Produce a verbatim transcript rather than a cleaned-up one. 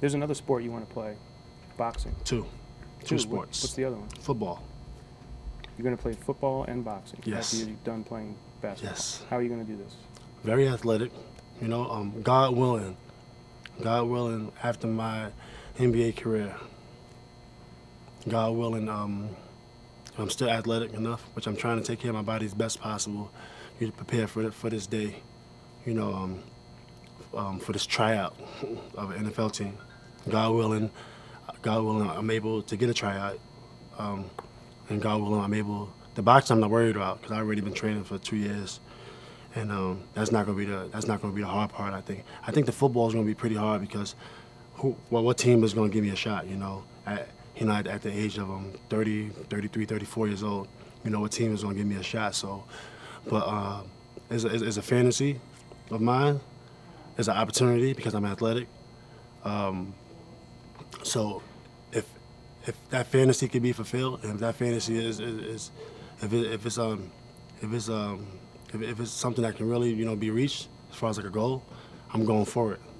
There's another sport you want to play. Boxing. Two. Two, Two sports. What, what's the other one? Football. You're going to play football and boxing. Yes. After you're done playing basketball. Yes. How are you going to do this? Very athletic. You know, um, God willing. God willing, after my N B A career, God willing, um, I'm still athletic enough, which I'm trying to take care of my body as best possible. You to prepare for the, for this day, you know, um, um, for this tryout of an N F L team. God willing, God willing, I'm able to get a tryout, um, and God willing, I'm able. The box I'm not worried about because I've already been training for two years, and um, that's not gonna be the that's not gonna be the hard part. I think I think the football is gonna be pretty hard because who well what team is gonna give me a shot? You know, at you know at, at the age of um thirty, thirty-three, thirty-four years old, you know what team is gonna give me a shot? So. But uh, it's, a, it's a fantasy of mine. It's an opportunity because I'm athletic. Um, so if if that fantasy can be fulfilled, and if that fantasy is is, is if it, if it's um if it's um if, if it's something that can really you know be reached as far as like a goal, I'm going for it.